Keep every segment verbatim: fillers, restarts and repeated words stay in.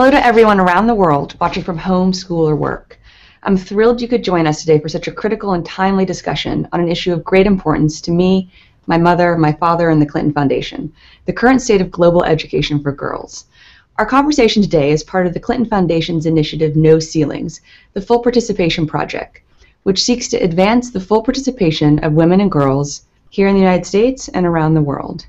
Hello to everyone around the world watching from home, school, or work. I'm thrilled you could join us today for such a critical and timely discussion on an issue of great importance to me, my mother, my father, and the Clinton Foundation, the current state of global education for girls. Our conversation today is part of the Clinton Foundation's initiative No Ceilings, the Full Participation Project, which seeks to advance the full participation of women and girls here in the United States and around the world.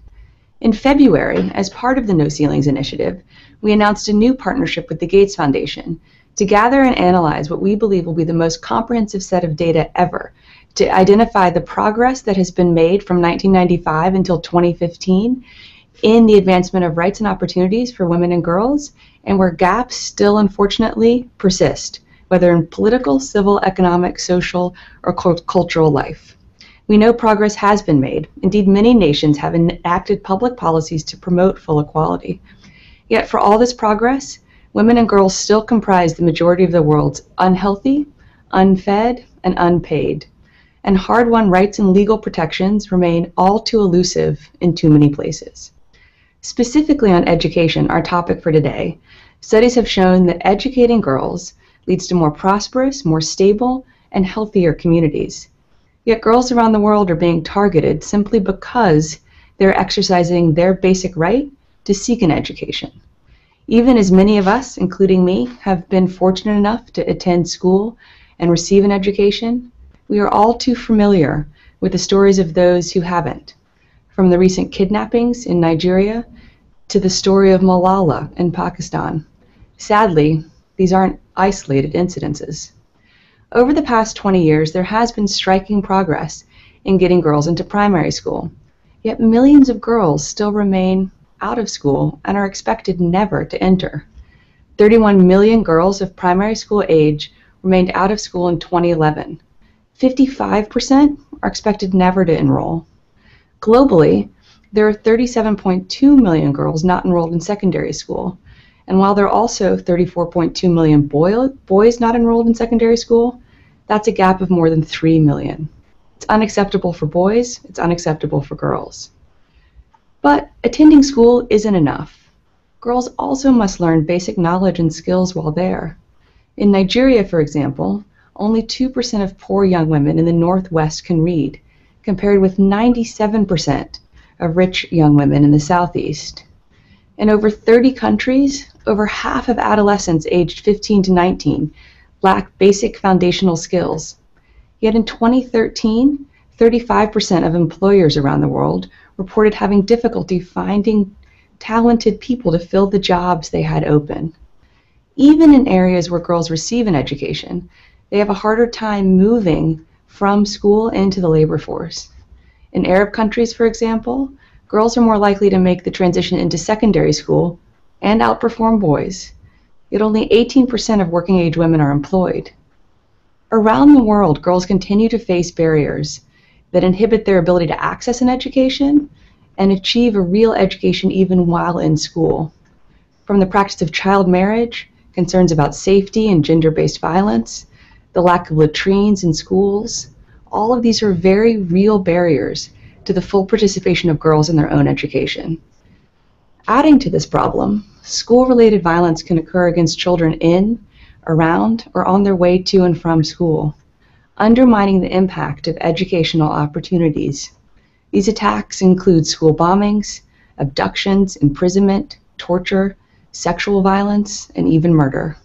In February, as part of the No Ceilings initiative, we announced a new partnership with the Gates Foundation to gather and analyze what we believe will be the most comprehensive set of data ever to identify the progress that has been made from nineteen ninety-five until twenty fifteen in the advancement of rights and opportunities for women and girls, and where gaps still unfortunately persist, whether in political, civil, economic, social, or cultural life. We know progress has been made. Indeed, many nations have enacted public policies to promote full equality. Yet for all this progress, women and girls still comprise the majority of the world's unhealthy, unfed, and unpaid. And hard-won rights and legal protections remain all too elusive in too many places. Specifically on education, our topic for today, studies have shown that educating girls leads to more prosperous, more stable, and healthier communities. Yet girls around the world are being targeted simply because they're exercising their basic right to seek an education. Even as many of us, including me, have been fortunate enough to attend school and receive an education, we are all too familiar with the stories of those who haven't, from the recent kidnappings in Nigeria to the story of Malala in Pakistan. Sadly, these aren't isolated incidences. Over the past twenty years, there has been striking progress in getting girls into primary school. Yet millions of girls still remain out of school and are expected never to enter. thirty-one million girls of primary school age remained out of school in twenty eleven. fifty-five percent are expected never to enroll. Globally, there are thirty-seven point two million girls not enrolled in secondary school. And while there are also thirty-four point two million boys not enrolled in secondary school, that's a gap of more than three million. It's unacceptable for boys, it's unacceptable for girls. But attending school isn't enough. Girls also must learn basic knowledge and skills while there. In Nigeria, for example, only two percent of poor young women in the Northwest can read, compared with ninety-seven percent of rich young women in the Southeast. In over thirty countries, over half of adolescents aged fifteen to nineteen lack basic foundational skills. Yet in twenty thirteen, thirty-five percent of employers around the world reported having difficulty finding talented people to fill the jobs they had open. Even in areas where girls receive an education, they have a harder time moving from school into the labor force. In Arab countries, for example, girls are more likely to make the transition into secondary school and outperform boys, yet only eighteen percent of working-age women are employed. Around the world, girls continue to face barriers that inhibit their ability to access an education and achieve a real education even while in school. From the practice of child marriage, concerns about safety and gender-based violence, the lack of latrines in schools, all of these are very real barriers to the full participation of girls in their own education. Adding to this problem, school-related violence can occur against children in, around, or on their way to and from school, undermining the impact of educational opportunities. These attacks include school bombings, abductions, imprisonment, torture, sexual violence, and even murder.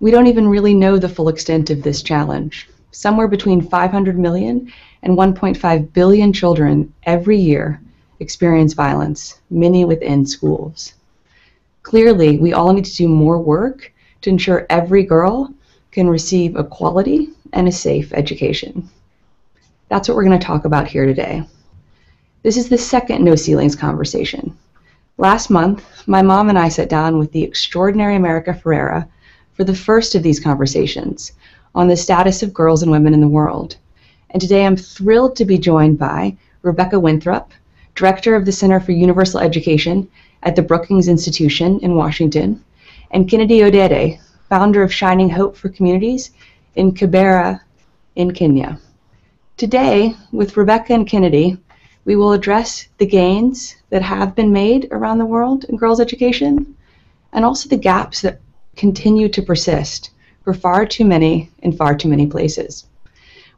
We don't even really know the full extent of this challenge. Somewhere between five hundred million and one point five billion children every year experience violence, many within schools. Clearly, we all need to do more work to ensure every girl can receive a quality and a safe education. That's what we're going to talk about here today. This is the second No Ceilings conversation. Last month, my mom and I sat down with the extraordinary America Ferrera for the first of these conversations on the status of girls and women in the world. And today I'm thrilled to be joined by Rebecca Winthrop, Director of the Center for Universal Education at the Brookings Institution in Washington, and Kennedy Odede, founder of Shining Hope for Communities in Kibera in Kenya. Today, with Rebecca and Kennedy, we will address the gains that have been made around the world in girls' education, and also the gaps that continue to persist for far too many in far too many places.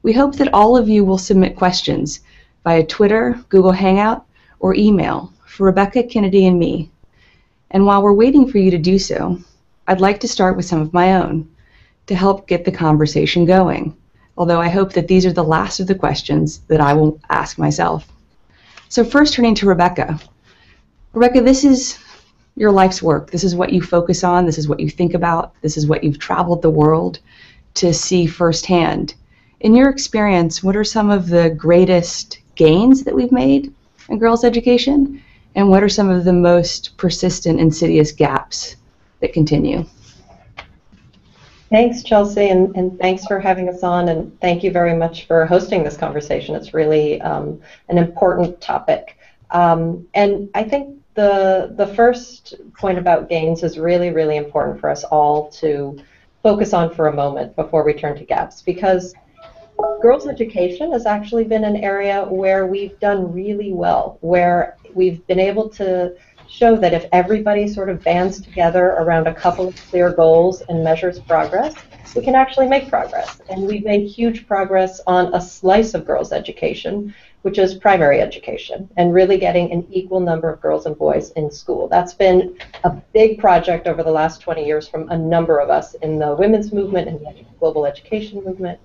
We hope that all of you will submit questions via Twitter, Google Hangout, or email for Rebecca, Kennedy, and me. And while we're waiting for you to do so, I'd like to start with some of my own to help get the conversation going, although I hope that these are the last of the questions that I will ask myself. So first, turning to Rebecca. Rebecca, this is your life's work. This is what you focus on. This is what you think about. This is what you've traveled the world to see firsthand. In your experience, what are some of the greatest gains that we've made in girls' education, and what are some of the most persistent, insidious gaps that continue? Thanks, Chelsea, and, and thanks for having us on, and thank you very much for hosting this conversation. It's really um, an important topic. Um, and I think the, the first point about gains is really, really important for us all to focus on for a moment before we turn to gaps, because girls' education has actually been an area where we've done really well, where we've been able to show that if everybody sort of bands together around a couple of clear goals and measures progress, we can actually make progress. And we've made huge progress on a slice of girls' education, which is primary education, and really getting an equal number of girls and boys in school. That's been a big project over the last twenty years from a number of us in the women's movement and the global education movement.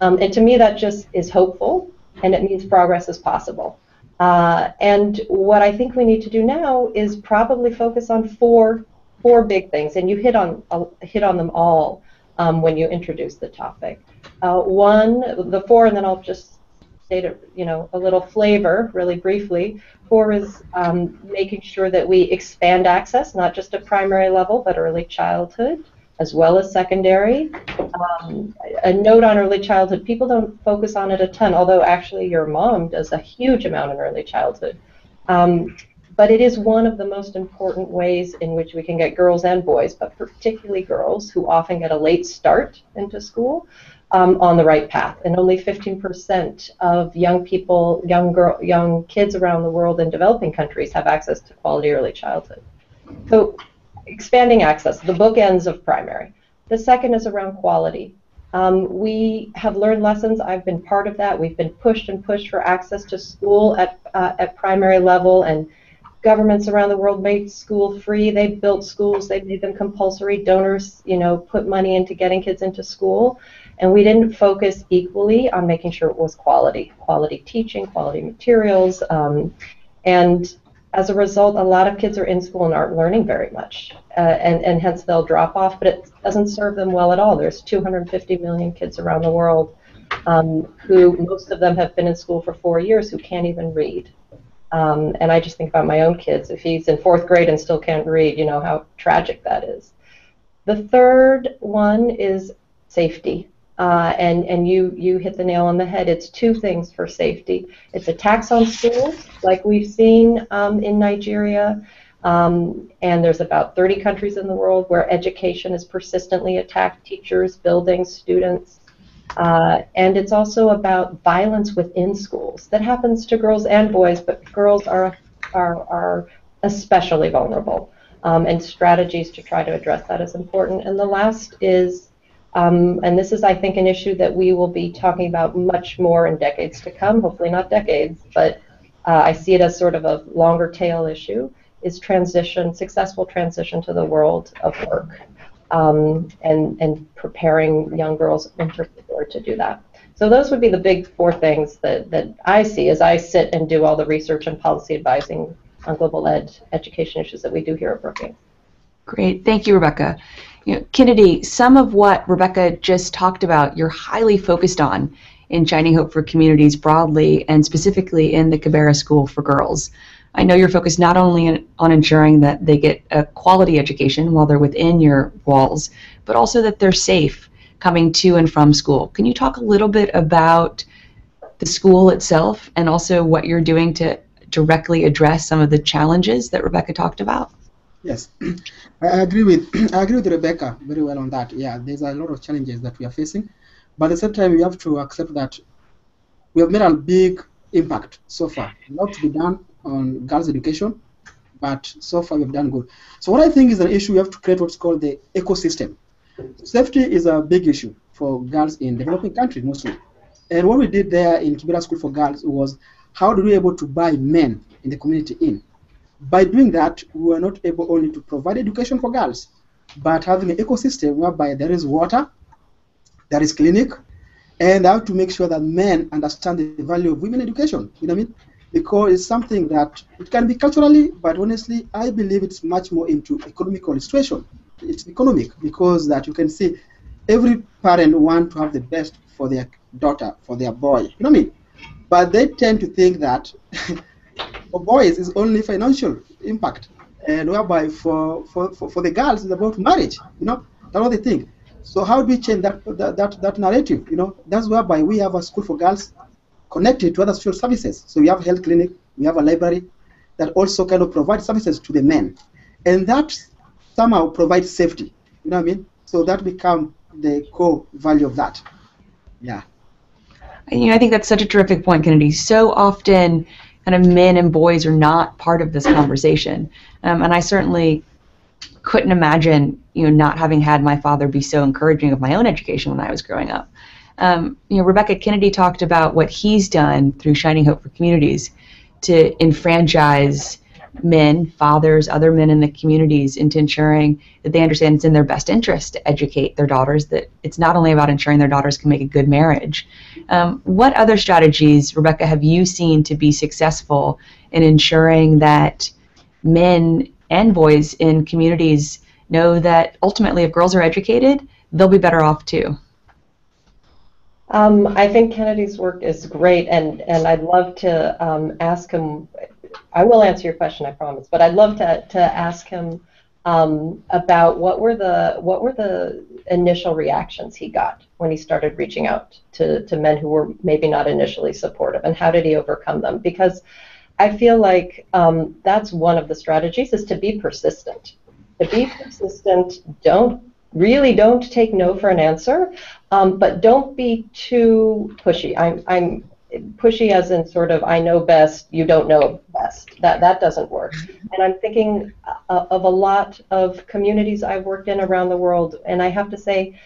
Um, and to me, that just is hopeful, and it means progress is possible. Uh, and what I think we need to do now is probably focus on four, four big things, and you hit on uh, hit on them all um, when you introduce the topic. Uh, one, the four, and then I'll just state a, you know a little flavor really briefly. Four is um, making sure that we expand access, not just at primary level, but early childhood, as well as secondary. Um, a note on early childhood, people don't focus on it a ton, although actually your mom does a huge amount in early childhood. Um, but it is one of the most important ways in which we can get girls and boys, but particularly girls, who often get a late start into school, um, on the right path. And only fifteen percent of young people, young, girl, young kids around the world in developing countries have access to quality early childhood. So, expanding access, the bookends of primary. The second is around quality. Um, we have learned lessons. I've been part of that. We've been pushed and pushed for access to school at, uh, at primary level, and governments around the world made school free. They built schools. They made them compulsory. Donors, you know, put money into getting kids into school, and we didn't focus equally on making sure it was quality, quality teaching, quality materials, um, and as a result, a lot of kids are in school and aren't learning very much, uh, and, and hence they'll drop off, but it doesn't serve them well at all. There's two hundred fifty million kids around the world um, who, most of them have been in school for four years, who can't even read. Um, and I just think about my own kids. If he's in fourth grade and still can't read, you know how tragic that is. The third one is safety. Uh, and and you, you hit the nail on the head. It's two things for safety. It's attacks on schools, like we've seen um, in Nigeria, um, and there's about thirty countries in the world where education is persistently attacked, teachers, buildings, students. Uh, and it's also about violence within schools. That happens to girls and boys, but girls are, are, are especially vulnerable, um, and strategies to try to address that is important. And the last is Um, and this is, I think, an issue that we will be talking about much more in decades to come, hopefully not decades, but uh, I see it as sort of a longer tail issue, is transition, successful transition to the world of work, um, and, and preparing young girls in particular to do that. So those would be the big four things that, that I see as I sit and do all the research and policy advising on global ed education issues that we do here at Brookings. Great. Thank you, Rebecca. You know, Kennedy, some of what Rebecca just talked about you're highly focused on in Shining Hope for Communities broadly, and specifically in the Kibera School for Girls. I know you're focused not only in, on ensuring that they get a quality education while they're within your walls, but also that they're safe coming to and from school. Can you talk a little bit about the school itself and also what you're doing to directly address some of the challenges that Rebecca talked about? Yes, I agree with I agree with Rebecca very well on that. Yeah, there's a lot of challenges that we are facing, but at the same time, we have to accept that we have made a big impact so far. A lot to be done on girls' education, but so far we've done good. So what I think is an issue, we have to create what's called the ecosystem. Safety is a big issue for girls in developing countries mostly. And what we did there in Kibera School for Girls was, how do we able to buy men in the community in? By doing that, we were not able only to provide education for girls, but having an ecosystem whereby there is water, there is clinic, and how to make sure that men understand the value of women education. You know what I mean? Because it's something that it can be culturally, but honestly, I believe it's much more into economical illustration. It's economic, because that you can see every parent wants to have the best for their daughter, for their boy. You know what I mean? But they tend to think that for boys is only financial impact, and whereby for, for, for, for the girls it's about marriage. You know, that's what they think. So how do we change that, that, that, that narrative? You know, that's whereby we have a school for girls connected to other social services. So we have a health clinic, we have a library that also kind of provides services to the men. And that somehow provides safety. You know what I mean? So that becomes the core value of that. Yeah. And, you know, I think that's such a terrific point, Kennedy. So often kind of men and boys are not part of this conversation. Um, and I certainly couldn't imagine, you know, not having had my father be so encouraging of my own education when I was growing up. Um, you know, Rebecca, Kennedy talked about what he's done through Shining Hope for Communities to enfranchise men, fathers, other men in the communities into ensuring that they understand it's in their best interest to educate their daughters, that it's not only about ensuring their daughters can make a good marriage. Um, what other strategies, Rebecca, have you seen to be successful in ensuring that men and boys in communities know that ultimately if girls are educated, they'll be better off too? Um, I think Kennedy's work is great, and, and I'd love to um, ask him, I will answer your question, I promise, but I'd love to, to ask him um, about what were the what were the initial reactions he got when he started reaching out to, to men who were maybe not initially supportive, and how did he overcome them? Because I feel like um, that's one of the strategies, is to be persistent. To be persistent, don't really don't take no for an answer, um, but don't be too pushy. I'm, I'm pushy as in sort of, I know best, you don't know best. That, that doesn't work. And I'm thinking of a lot of communities I've worked in around the world, and I have to say,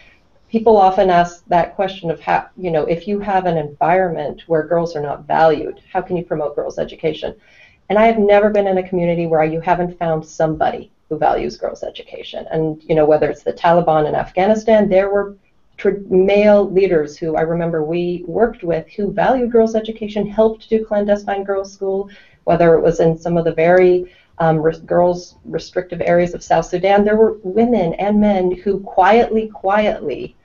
people often ask that question of how, you know, if you have an environment where girls are not valued, how can you promote girls' education? And I have never been in a community where you haven't found somebody who values girls' education. And, you know, whether it's the Taliban in Afghanistan, there were male leaders who I remember we worked with who valued girls' education, helped do clandestine girls' school, whether it was in some of the very Um, res- girls' restrictive areas of South Sudan. There were women and men who quietly, quietly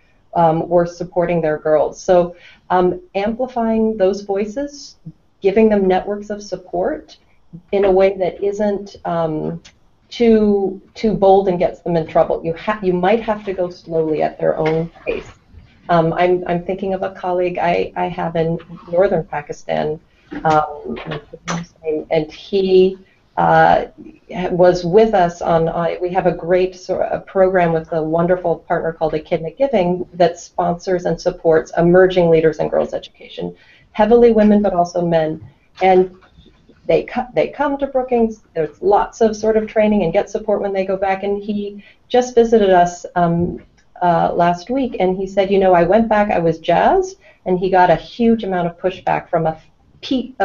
um, were supporting their girls. So um, amplifying those voices, giving them networks of support in a way that isn't um, too too bold and gets them in trouble. You ha- you might have to go slowly at their own pace. Um, I'm, I'm thinking of a colleague I, I have in northern Pakistan, um, and he Uh, was with us on, uh, we have a great sort of program with a wonderful partner called Echidna Giving that sponsors and supports emerging leaders in girls' education, heavily women but also men. And they, co- they come to Brookings, there's lots of sort of training and get support when they go back, and he just visited us um, uh, last week, and he said, you know, I went back, I was jazzed, and he got a huge amount of pushback from a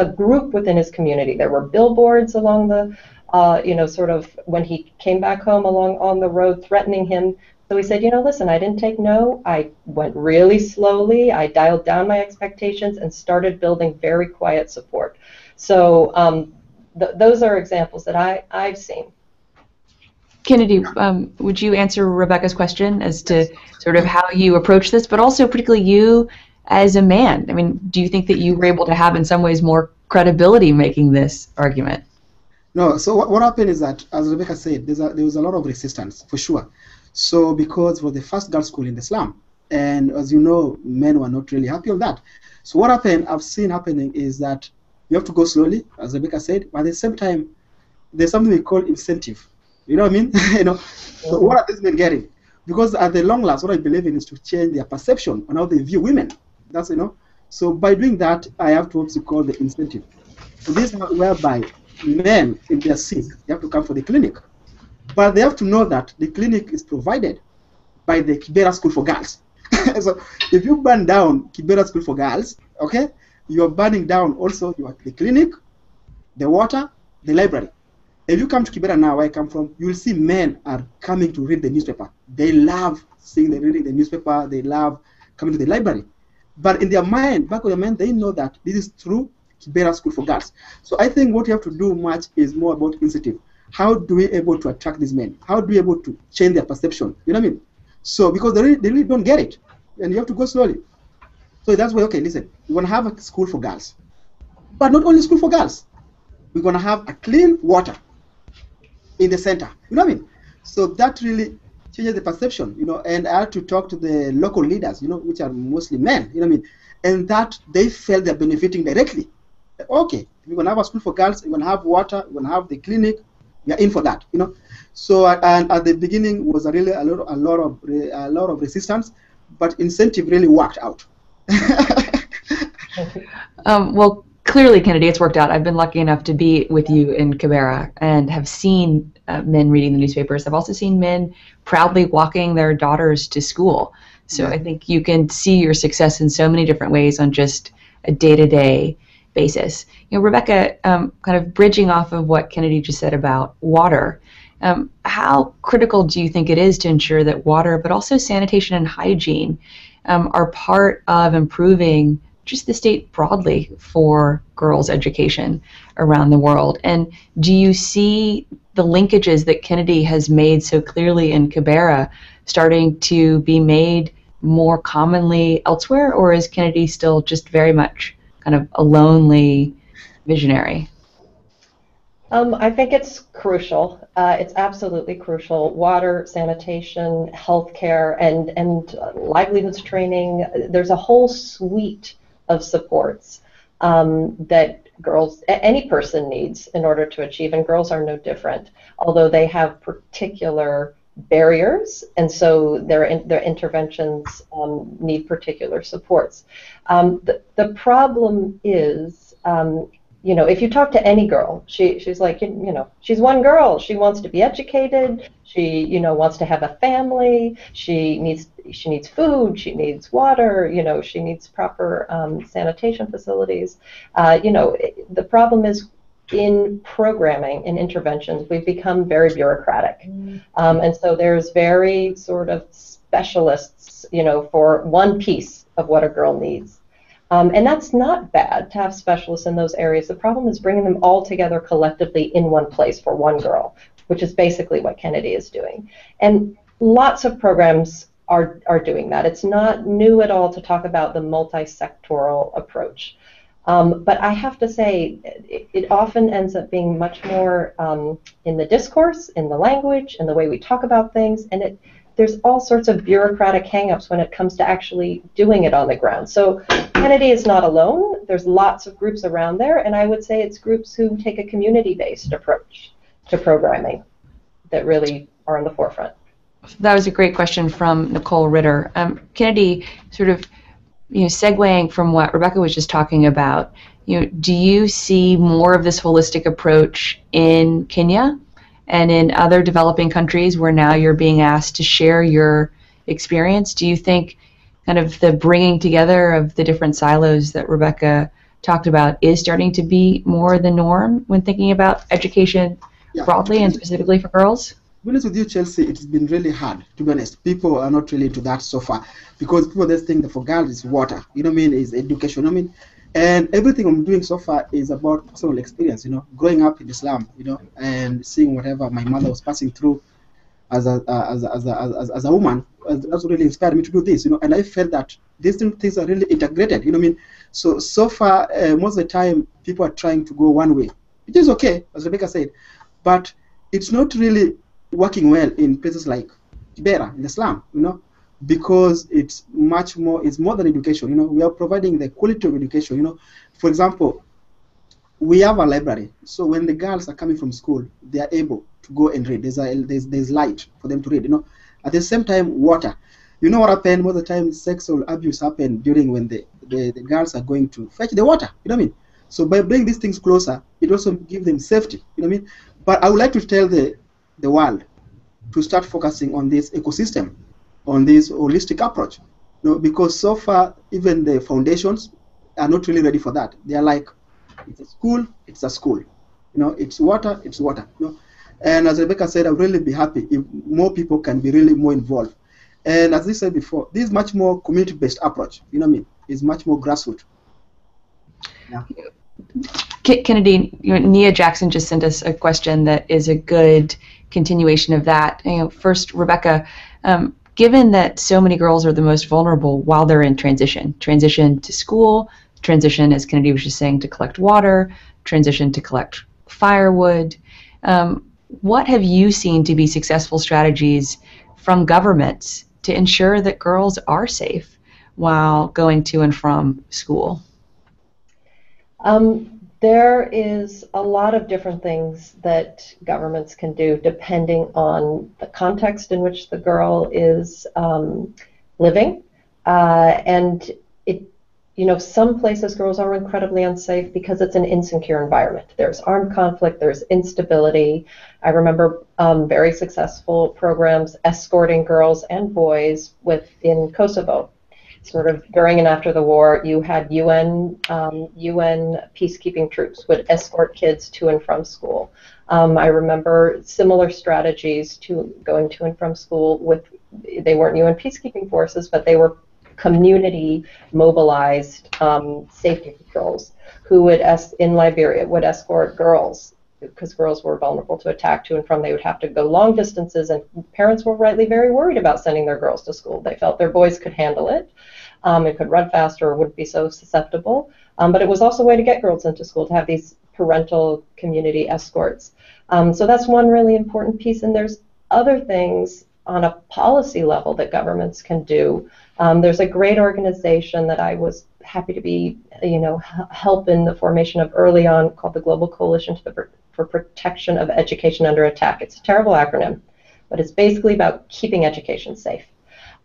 a group within his community. There were billboards along the, uh, you know, sort of when he came back home along on the road threatening him. So he said, you know, listen, I didn't take no. I went really slowly. I dialed down my expectations and started building very quiet support. So um, th- those are examples that I, I've seen. Kennedy, um, would you answer Rebecca's question as to sort of how you approach this, but also particularly you as a man? I mean, do you think that you were able to have in some ways more credibility making this argument? No, so what, what happened is that, as Rebecca said, there's a, there was a lot of resistance, for sure. So because it was the first girls' school in the slum, and as you know, men were not really happy with that. So what happened, I've seen happening, is that you have to go slowly, as Rebecca said, but at the same time, there's something we call incentive. You know what I mean? You know, so what are these men getting? Because at the long last, what I believe in is to change their perception on how they view women. That's, you know, so by doing that, I have to what's called the incentive. So this is whereby men, if they are sick, they have to come for the clinic. But they have to know that the clinic is provided by the Kibera School for Girls. So if you burn down Kibera School for Girls, okay, you're burning down also your, the clinic, the water, the library. If you come to Kibera now, where I come from, you'll see men are coming to read the newspaper. They love seeing the reading the newspaper. They love coming to the library. But in their mind, back of their mind, they know that this is true Kibera School for Girls. So I think what you have to do much is more about initiative. How do we able to attract these men? How do we able to change their perception? You know what I mean? So because they really, they really don't get it, and you have to go slowly. So that's why, okay, listen, we want to have a school for girls, but not only school for girls. We're going to have a clean water in the center. You know what I mean? So that really changes the perception, you know, and I had to talk to the local leaders, you know, which are mostly men, you know what I mean? And that they felt they're benefiting directly. Okay, we're going to have a school for girls, we're going to have water, we're going to have the clinic, we're in for that, you know? So and at the beginning was a really a lot, a lot of a lot of resistance, but incentive really worked out. um, well, clearly, Kennedy, it's worked out. I've been lucky enough to be with you in Kibera and have seen uh, men reading the newspapers. I've also seen men proudly walking their daughters to school. So yeah. I think you can see your success in so many different ways on just a day-to-day basis. You know, Rebecca, um, kind of bridging off of what Kennedy just said about water, um, how critical do you think it is to ensure that water, but also sanitation and hygiene, um, are part of improving just the state broadly for girls' education around the world? And do you see the linkages that Kennedy has made so clearly in Kibera starting to be made more commonly elsewhere, or is Kennedy still just very much kind of a lonely visionary? Um, I think it's crucial. Uh, it's absolutely crucial. Water, sanitation, healthcare, and, and livelihoods training, there's a whole suite of supports um, that girls, any person needs in order to achieve, and girls are no different, although they have particular barriers, and so their, in, their interventions um, need particular supports. Um, the, the problem is, um, you know, if you talk to any girl, she, she's like, you, you know, she's one girl, she wants to be educated, she, you know, wants to have a family, she needs she needs food, she needs water, you know, she needs proper um, sanitation facilities. Uh, you know, it, the problem is in programming, in interventions, we've become very bureaucratic. Mm-hmm. um, and so there's very sort of specialists, you know, for one piece of what a girl needs. Um, and that's not bad to have specialists in those areas. The problem is bringing them all together collectively in one place for one girl, which is basically what Kennedy is doing. And lots of programs are, are doing that. It's not new at all to talk about the multi-sectoral approach. Um, but I have to say, it, it often ends up being much more um, in the discourse, in the language, in the way we talk about things, and it there's all sorts of bureaucratic hangups when it comes to actually doing it on the ground. So Kennedy is not alone. There's lots of groups around there, and I would say it's groups who take a community-based approach to programming that really are on the forefront. That was a great question from Nicole Ritter. Um, Kennedy, sort of, you know, segueing from what Rebecca was just talking about, you know, do you see more of this holistic approach in Kenya and in other developing countries where now you're being asked to share your experience? Do you think kind of the bringing together of the different silos that Rebecca talked about is starting to be more the norm when thinking about education yeah. broadly and specifically for girls? To be honest with you, Chelsea, it's been really hard, to be honest. People are not really into that so far because people just think that for girls is water, you know what I mean, is education, you know what I mean? And everything I'm doing so far is about personal experience, you know, growing up in the slum, you know, and seeing whatever my mother was passing through as a, as a, as a, as a, as a woman. That's what really inspired me to do this, you know, and I felt that these things are really integrated, you know what I mean? So, so far, uh, most of the time, people are trying to go one way, which is okay, as Rebecca said, but it's not really working well in places like Kibera, in the slum, you know, because it's much more, it's more than education, you know, we are providing the quality of education, you know. For example, we have a library, so when the girls are coming from school, they are able to go and read, there's, a, there's, there's light for them to read, you know. At the same time, water. You know what happened, most of the time sexual abuse happened during when the, the, the girls are going to fetch the water, you know what I mean? So by bringing these things closer, it also gives them safety. You know what I mean? But I would like to tell the, the world to start focusing on this ecosystem, on this holistic approach. You know, because so far, even the foundations are not really ready for that. They are like, it's a school, it's a school. You know, it's water, it's water. You know? And as Rebecca said, I would really be happy if more people can be really more involved. And as I said before, this is much more community-based approach. You know what I mean? It's much more grassroots. Yeah. Kennedy, Nia Jackson just sent us a question that is a good continuation of that. You know, first, Rebecca, um, given that so many girls are the most vulnerable while they're in transition, transition to school, transition, as Kennedy was just saying, to collect water, transition to collect firewood, um, what have you seen to be successful strategies from governments to ensure that girls are safe while going to and from school? Um, there is a lot of different things that governments can do depending on the context in which the girl is um, living. Uh, and, it, you know, some places girls are incredibly unsafe because it's an insecure environment. There's armed conflict, there's instability. I remember um, very successful programs escorting girls and boys within Kosovo. Sort of during and after the war, you had U N um, U N peacekeeping troops would escort kids to and from school. Um, I remember similar strategies to going to and from school with, they weren't U N peacekeeping forces, but they were community mobilized um, safety patrols who would, es in Liberia, would escort girls because girls were vulnerable to attack to and from. They would have to go long distances, and parents were rightly very worried about sending their girls to school. They felt their boys could handle it um, and could run faster or wouldn't be so susceptible. Um, but it was also a way to get girls into school, to have these parental community escorts. Um, so that's one really important piece, and there's other things on a policy level that governments can do. Um, there's a great organization that I was happy to be, you know, help in the formation of early on called the Global Coalition to the For protection of education under attack. It's a terrible acronym, but it's basically about keeping education safe.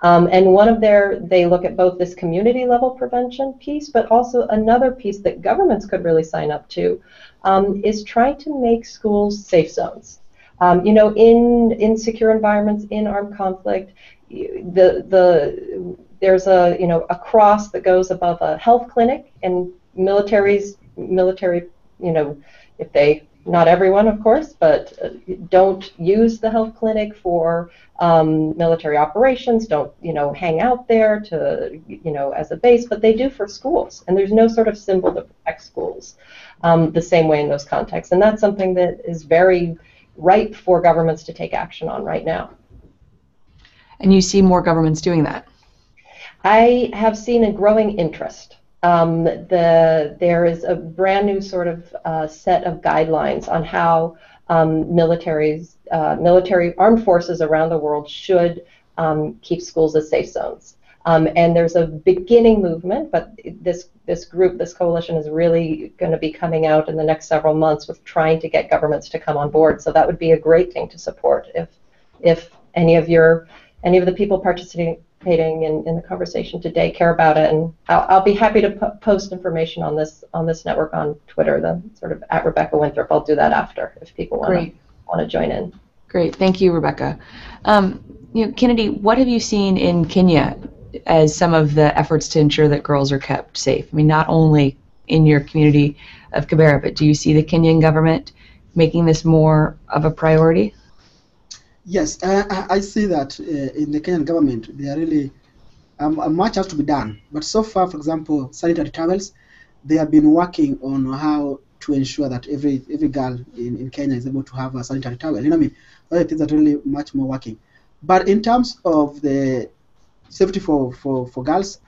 Um, and one of their, they look at both this community level prevention piece, but also another piece that governments could really sign up to um, is trying to make schools safe zones. Um, you know, in insecure environments, in armed conflict, the the there's a you know a cross that goes above a health clinic, and militaries military you know if they not everyone, of course, but don't use the health clinic for um, military operations. Don't, you know, hang out there to, you know, as a base, but they do for schools. And there's no sort of symbol to protect schools um, the same way in those contexts. And that's something that is very ripe for governments to take action on right now. And you see more governments doing that? I have seen a growing interest. Um, the, there is a brand new sort of uh, set of guidelines on how um, militaries, uh, military armed forces around the world should um, keep schools as safe zones. Um, and there's a beginning movement, but this, this group, this coalition is really going to be coming out in the next several months with trying to get governments to come on board. So that would be a great thing to support if, if any of your, any of the people participating In, in the conversation today care about it, and I'll, I'll be happy to po post information on this on this network on Twitter, the sort of at Rebecca Winthrop. I'll do that after if people want to join in. Great, thank you, Rebecca. Um, you know, Kennedy, what have you seen in Kenya as some of the efforts to ensure that girls are kept safe? I mean, not only in your community of Kibera, but do you see the Kenyan government making this more of a priority? Yes, uh, I see that uh, in the Kenyan government, they are really, um, much has to be done. But so far, for example, sanitary towels, they have been working on how to ensure that every every girl in, in Kenya is able to have a sanitary towel. You know what I mean? So it is really much more working. But in terms of the safety for, for, for girls,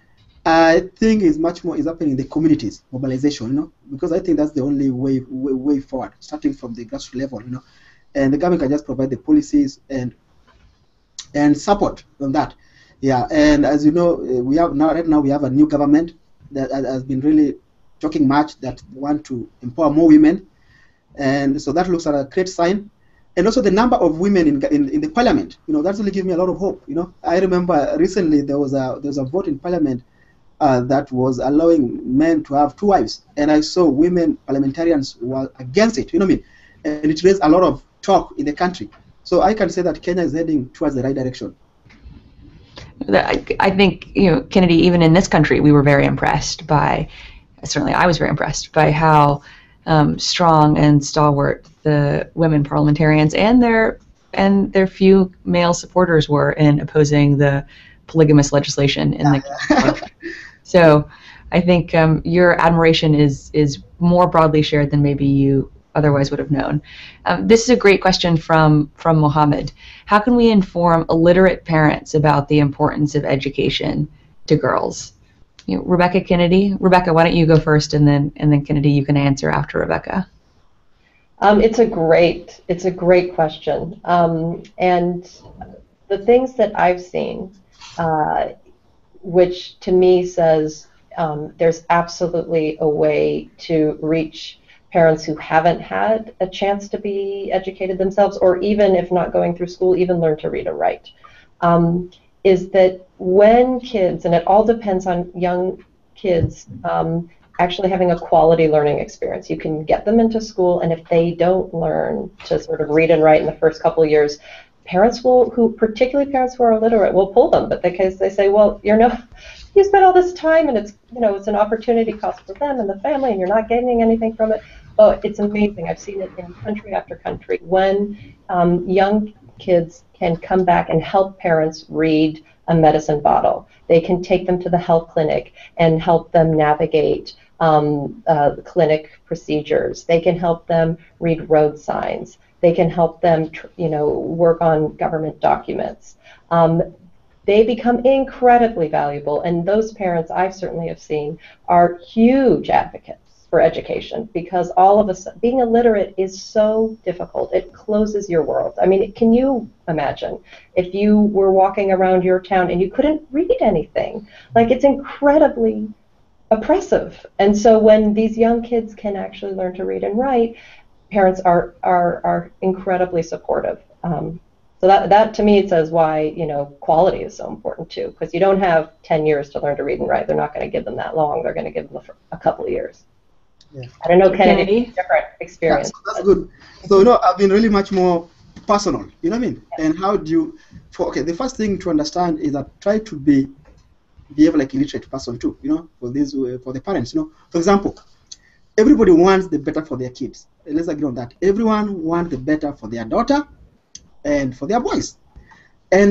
I think is much more is happening in the communities, mobilization, you know, because I think that's the only way, way, way forward, starting from the grassroots level, you know. And the government can just provide the policies and and support on that. Yeah, and as you know, we have now right now we have a new government that has been really talking much that they want to empower more women, and so that looks like a great sign. And also the number of women in in, in the parliament, you know, that's really gives me a lot of hope. You know, I remember recently there was a there was a vote in parliament uh, that was allowing men to have two wives. And I saw women parliamentarians were against it, you know what I mean? And it raised a lot of talk in the country. So I can say that Kenya is heading towards the right direction. I think, you know, Kennedy, even in this country, we were very impressed by, certainly I was very impressed by how um, strong and stalwart the women parliamentarians and their and their few male supporters were in opposing the polygamous legislation in the So I think um, your admiration is is more broadly shared than maybe you otherwise would have known. Um, this is a great question from from Mohammed. How can we inform illiterate parents about the importance of education to girls? You know, Rebecca Kennedy, Rebecca, why don't you go first, and then and then Kennedy, you can answer after Rebecca. Um, it's a great it's a great question, um, and the things that I've seen, uh, which to me says um, there's absolutely a way to reach parents who haven't had a chance to be educated themselves, or even if not going through school, even learn to read or write, um, is that when kids, and it all depends on young kids, um, actually having a quality learning experience. You can get them into school, and if they don't learn to sort of read and write in the first couple of years, parents will, who particularly parents who are illiterate, will pull them, but because they say, well, you know, you spent all this time, and it's, you know, it's an opportunity cost for them and the family, and you're not gaining anything from it. Oh, it's amazing. I've seen it in country after country. When um, young kids can come back and help parents read a medicine bottle, they can take them to the health clinic and help them navigate um, uh, clinic procedures. They can help them read road signs. They can help them, tr you know, work on government documents. Um, They become incredibly valuable, and those parents, I certainly have seen, are huge advocates for education, because all of a sudden, being illiterate is so difficult. It closes your world. I mean, can you imagine if you were walking around your town and you couldn't read anything? Like, it's incredibly oppressive. And so when these young kids can actually learn to read and write, parents are, are, are incredibly supportive. Um, So that, that, to me, it says why, you know, quality is so important, too, because you don't have ten years to learn to read and write. They're not going to give them that long. They're going to give them a, a couple of years. Yeah. I don't know, Kennedy, Kennedy. different experience. Yeah, so that's good. So, you know, I've been really much more personal, you know what I mean? Yeah. And how do you, for, okay, the first thing to understand is that try to be, behave like an illiterate person, too, you know, for these, uh, for the parents, you know. For example, everybody wants the better for their kids. Let's agree on that. Everyone wants the better for their daughter and for their boys. And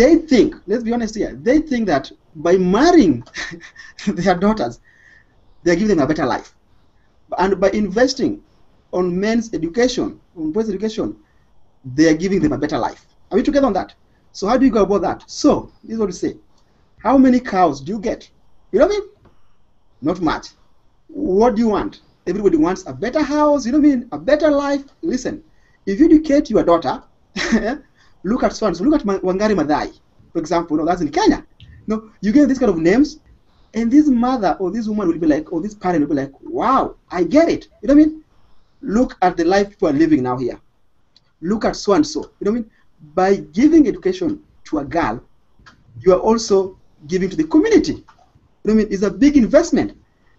they think, let's be honest here, they think that by marrying their daughters, they give them a better life. And by investing on men's education, on boys' education, they are giving them a better life. Are we together on that? So how do you go about that? So, this is what we say. How many cows do you get? You know what I mean? Not much. What do you want? Everybody wants a better house, you know what I mean? A better life. Listen, if you educate your daughter, look at swans. Look at Wangari Maathai, for example. No, that's in Kenya. No, you get these kind of names, and this mother or this woman will be like, or this parent will be like, wow, I get it. You know what I mean? Look at the life people are living now here. Look at so and so. You know what I mean? By giving education to a girl, you are also giving to the community. You know what I mean? It's a big investment,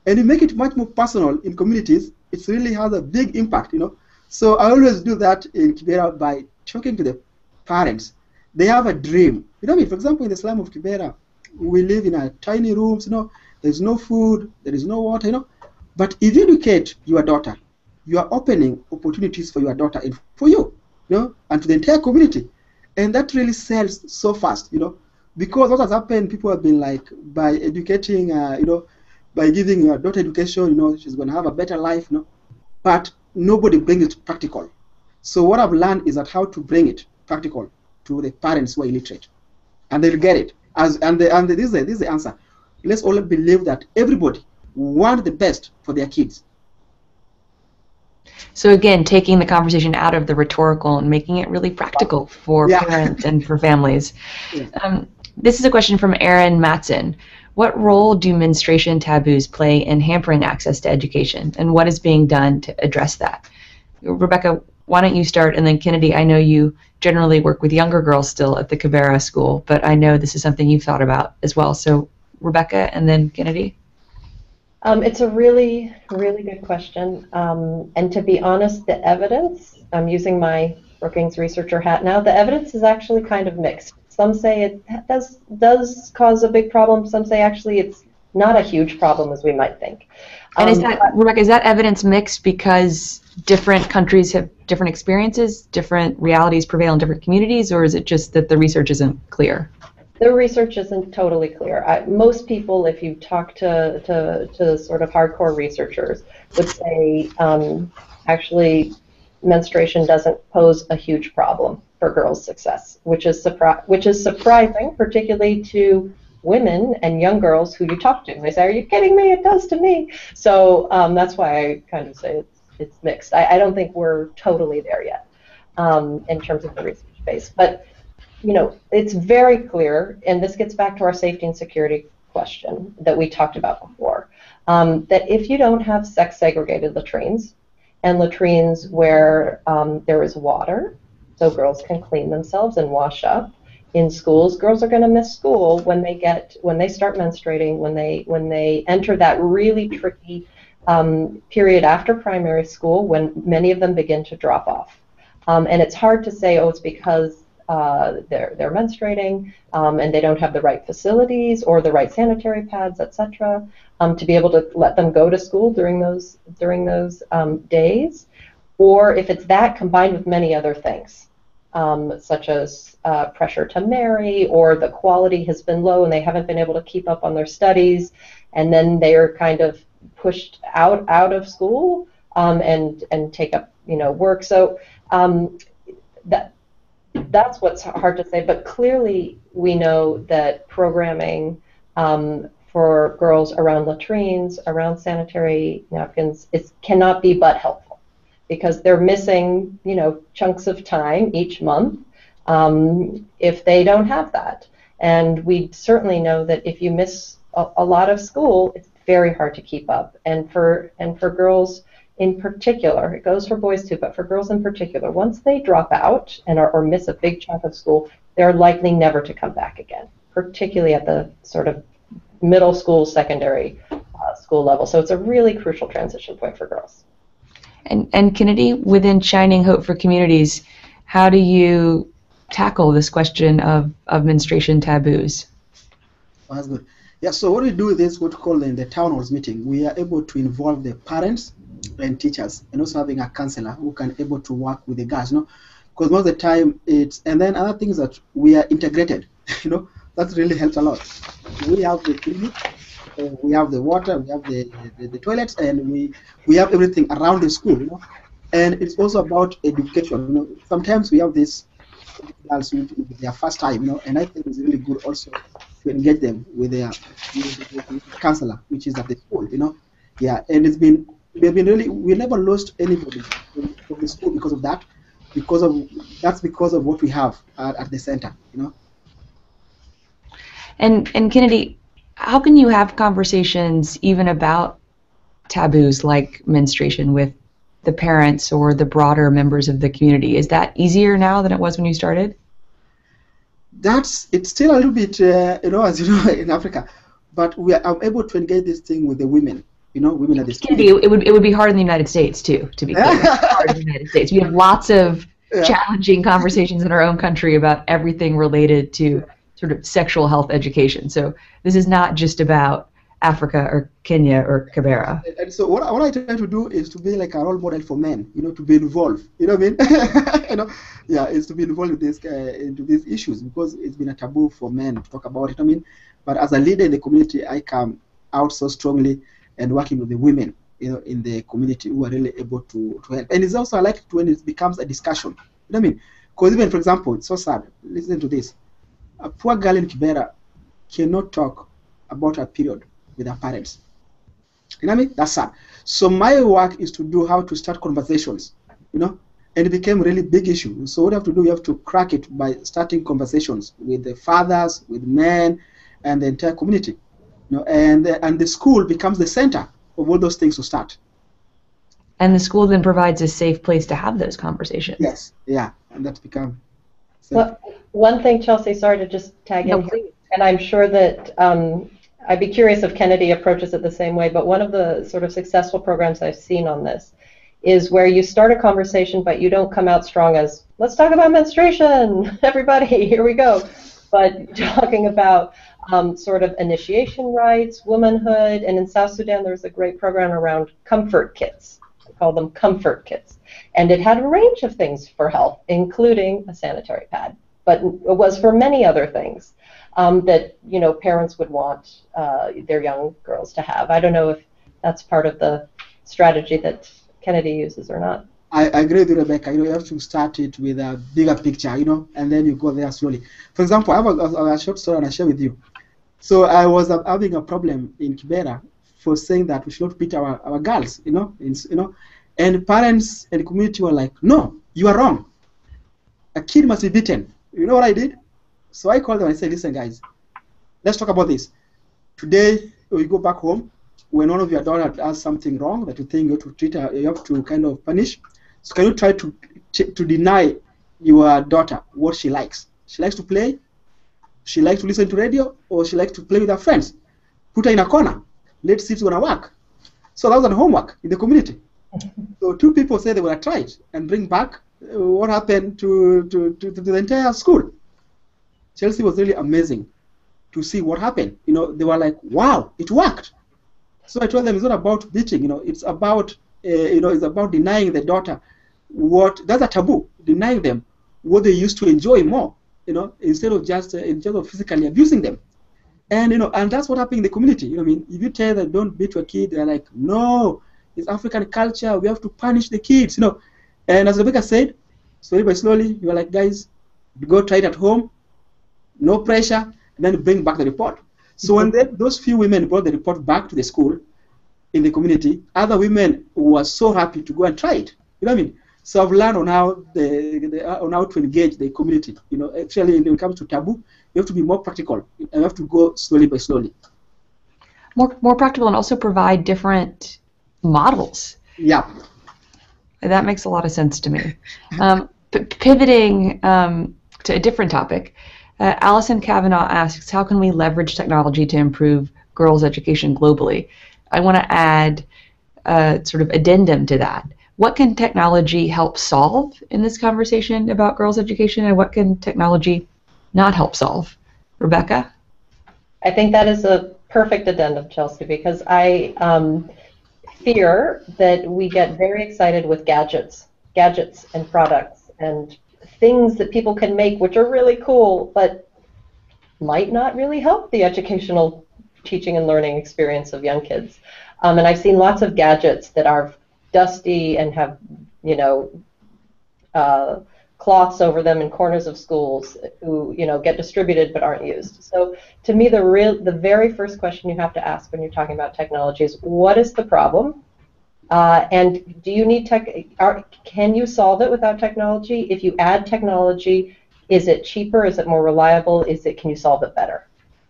and you make it much more personal in communities. It really has a big impact. You know. So I always do that in Kibera by talking to the parents. They have a dream. You know what I mean? For example, in the slum of Kibera, we live in a tiny rooms, you know, there's no food, there is no water, you know. But if you educate your daughter, you are opening opportunities for your daughter and for you, you know, and to the entire community. And that really sells so fast, you know, because what has happened, people have been like, by educating, uh, you know, by giving your daughter education, you know, she's going to have a better life, you know, but nobody brings it practical. So what I've learned is that how to bring it practical to the parents who are illiterate, and they'll get it. As and the, and the, this is the, this is the answer. Let's all believe that everybody wants the best for their kids. So again, taking the conversation out of the rhetorical and making it really practical for yeah. parents and for families. Yeah. Um, this is a question from Aaron Matson. What role do menstruation taboos play in hampering access to education, and what is being done to address that? Rebecca, why don't you start, and then Kennedy, I know you generally work with younger girls still at the Kibera School, but I know this is something you've thought about as well, so Rebecca and then Kennedy? Um, it's a really, really good question. Um, and to be honest, the evidence, I'm using my Brookings researcher hat now, the evidence is actually kind of mixed. Some say it does, does cause a big problem. Some say actually it's not a huge problem as we might think. Um, and is that, Rebecca, is that evidence mixed because different countries have different experiences, different realities prevail in different communities, or is it just that the research isn't clear? The research isn't totally clear. I, most people, if you talk to, to, to sort of hardcore researchers, would say um, actually menstruation doesn't pose a huge problem for girls' success, which is, surpri which is surprising, particularly to women and young girls who you talk to. And they say, are you kidding me? It does to me. So um, that's why I kind of say it's, it's mixed. I, I don't think we're totally there yet um, in terms of the research base. But you know, it's very clear, and this gets back to our safety and security question that we talked about before, um, that if you don't have sex-segregated latrines and latrines where um, there is water, so girls can clean themselves and wash up in schools, girls are going to miss school when they get when they start menstruating, when they when they enter that really tricky um, period after primary school, when many of them begin to drop off, um, and it's hard to say, oh, it's because Uh, they're, they're menstruating, um, and they don't have the right facilities or the right sanitary pads, et cetera, um, to be able to let them go to school during those during those um, days, or if it's that combined with many other things, um, such as uh, pressure to marry, or the quality has been low and they haven't been able to keep up on their studies, and then they are kind of pushed out out of school um, and and take up you know work. So um, that. That's what's hard to say, but clearly we know that programming um, for girls around latrines, around sanitary napkins, is, cannot be but helpful, because they're missing, you know, chunks of time each month um, if they don't have that. And we certainly know that if you miss a, a lot of school, it's very hard to keep up. And for and for girls in particular, it goes for boys too, but for girls in particular, once they drop out and are, or miss a big chunk of school, they're likely never to come back again, particularly at the sort of middle school, secondary uh, school level. So it's a really crucial transition point for girls. And, and Kennedy, within Shining Hope for Communities, how do you tackle this question of, of menstruation taboos? Well, that's good. Yeah, so what we do is what we call in the town halls meeting. We are able to involve the parents and teachers, and also having a counselor who can able to work with the girls, you know, because most of the time it's, and then other things that we are integrated, you know, that really helps a lot. We have the clinic, uh, we have the water, we have the, the, the toilets, and we, we have everything around the school, you know, and it's also about education, you know, sometimes we have this girls with their first time, you know, and I think it's really good also to engage them with their with, with, with counselor, which is at the school, you know, yeah, and it's been We've been really, we never lost anybody from, from the school because of that, because of, that's because of what we have at, at the center, you know. And, and Kennedy, how can you have conversations even about taboos like menstruation with the parents or the broader members of the community? Is that easier now than it was when you started? That's, it's still a little bit, uh, you know, as you know, in Africa, but we are I'm able to engage this thing with the women. You know, women at the school. It would it would be hard in the United States too, to be clear. It's hard in the United States. We have lots of yeah. challenging conversations in our own country about everything related to sort of sexual health education. So this is not just about Africa or Kenya or Kibera. And, and so what what I try to do is to be like a role model for men. You know, to be involved. You know what I mean? you know, yeah, is to be involved with this uh, into these issues, because it's been a taboo for men to talk about it. I mean, but as a leader in the community, I come out so strongly. And working with the women, you know, in the community who are really able to, to help. And it's also I like it when it becomes a discussion. You know what I mean? Because even, for example, it's so sad. Listen to this: a poor girl in Kibera cannot talk about her period with her parents. You know what I mean? That's sad. So my work is to do how to start conversations. You know, and it became a really big issue. So what you have to do, you have to crack it by starting conversations with the fathers, with men, and the entire community. No, and, and the school becomes the center of all those things to start. And the school then provides a safe place to have those conversations. Yes, yeah, and that's become... Well, one thing, Chelsea, sorry to just tag no, in here, and I'm sure that um, I'd be curious if Kennedy approaches it the same way, but one of the sort of successful programs I've seen on this is where you start a conversation, but you don't come out strong as, let's talk about menstruation, everybody, here we go. But talking about um, sort of initiation rights, womanhood, and in South Sudan there was a great program around comfort kits. They called them comfort kits. And it had a range of things for health, including a sanitary pad, but it was for many other things um, that, you know, parents would want uh, their young girls to have. I don't know if that's part of the strategy that Kennedy uses or not. I agree with you, Rebecca. You know, you have to start it with a bigger picture, you know, and then you go there slowly. For example, I have a, a short story and I share with you. So I was uh, having a problem in Kibera for saying that we should not beat our, our girls, you know, in, you know, and parents and community were like, no, you are wrong. A kid must be beaten. You know what I did? So I called them and I said, listen, guys, let's talk about this. Today we go back home. When one of your daughters does something wrong that you think you have to treat her, you have to kind of punish. So can you try to to deny your daughter what she likes? She likes to play, she likes to listen to radio, or she likes to play with her friends. Put her in a corner. Let's see if it's gonna work. So that was the homework in the community. So two people said they were gonna try it and bring back what happened to to, to to the entire school. Chelsea was really amazing to see what happened. You know, they were like, wow, it worked. So I told them it's not about beating. You know, it's about Uh, you know, it's about denying the daughter what, that's a taboo, denying them what they used to enjoy more, you know, instead of just uh, instead of physically abusing them. And, you know, and that's what happened in the community. You know, I mean, if you tell them don't beat your kid, they're like, no, it's African culture, we have to punish the kids, you know. And as Rebecca said, slowly by slowly, you're like, guys, go try it at home, no pressure, and then bring back the report. So when they, those few women brought the report back to the school, in the community, other women were so happy to go and try it. You know what I mean? So I've learned on how the, the on how to engage the community. You know, actually, when it comes to taboo, you have to be more practical. You have to go slowly by slowly. More more practical, and also provide different models. Yeah, that makes a lot of sense to me. Um, pivoting um, to a different topic, uh, Allison Kavanaugh asks, "How can we leverage technology to improve girls' education globally?" I want to add a sort of addendum to that. What can technology help solve in this conversation about girls' education, and what can technology not help solve? Rebecca? I think that is a perfect addendum, Chelsea, because I um, fear that we get very excited with gadgets, gadgets and products and things that people can make which are really cool but might not really help the educational teaching and learning experience of young kids. Um, and I've seen lots of gadgets that are dusty and have, you know, uh, cloths over them in corners of schools who, you know, get distributed but aren't used. So to me, the real, the very first question you have to ask when you're talking about technology is, what is the problem? Uh, and do you need tech, are, can you solve it without technology? If you add technology, is it cheaper? Is it more reliable? Is it, can you solve it better?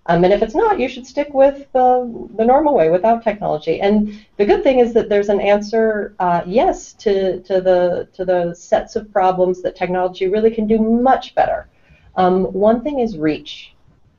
Um, and if it's not, you should stick with uh, the normal way without technology. And the good thing is that there's an answer, uh, yes, to, to, the, to the sets of problems that technology really can do much better. Um, one thing is reach.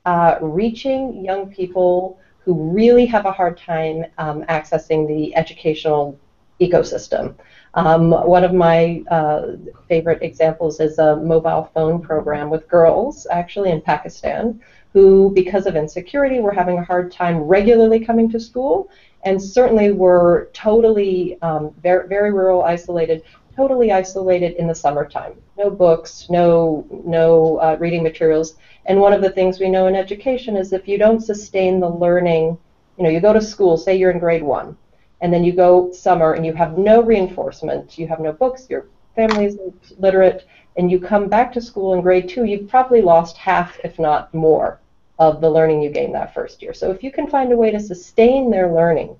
Uh, reaching young people who really have a hard time um, accessing the educational ecosystem. Um, one of my uh, favorite examples is a mobile phone program with girls, actually in Pakistan, who, because of insecurity, were having a hard time regularly coming to school, and certainly were totally, um, very, very rural, isolated, totally isolated in the summertime. No books, no, no uh, reading materials. And one of the things we know in education is if you don't sustain the learning, you know, you go to school, say you're in grade one, and then you go summer and you have no reinforcement, you have no books, your family is literate, and you come back to school in grade two, you've probably lost half, if not more, of the learning you gained that first year. So if you can find a way to sustain their learning